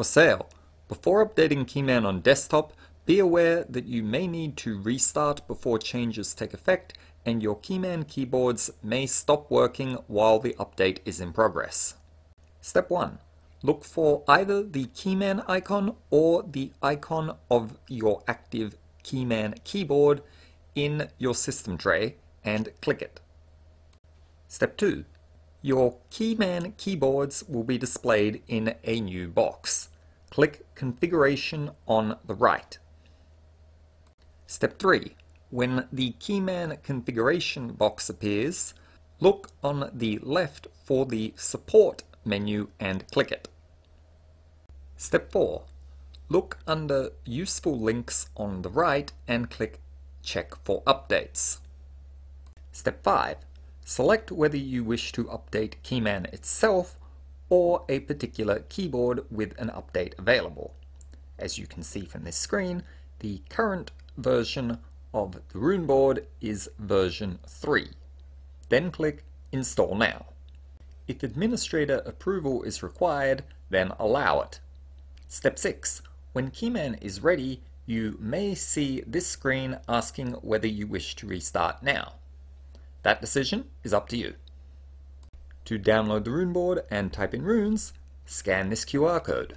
or sale. Before updating Keyman on desktop, be aware that you may need to restart before changes take effect, and your Keyman keyboards may stop working while the update is in progress. Step 1. Look for either the Keyman icon or the icon of your active Keyman keyboard in your system tray and click it. Step 2. Your Keyman keyboards will be displayed in a new box. Click Configuration on the right. Step 3. When the Keyman configuration box appears, look on the left for the Support menu and click it. Step 4. Look under Useful Links on the right and click Check for Updates. Step 5. Select whether you wish to update Keyman itself or a particular keyboard with an update available. As you can see from this screen, the current version of the RuneBoard is version 3. Then click Install Now. If administrator approval is required, then allow it. Step 6. When Keyman is ready, you may see this screen asking whether you wish to restart now. That decision is up to you. To download the RuneBoard and type in runes, scan this QR code.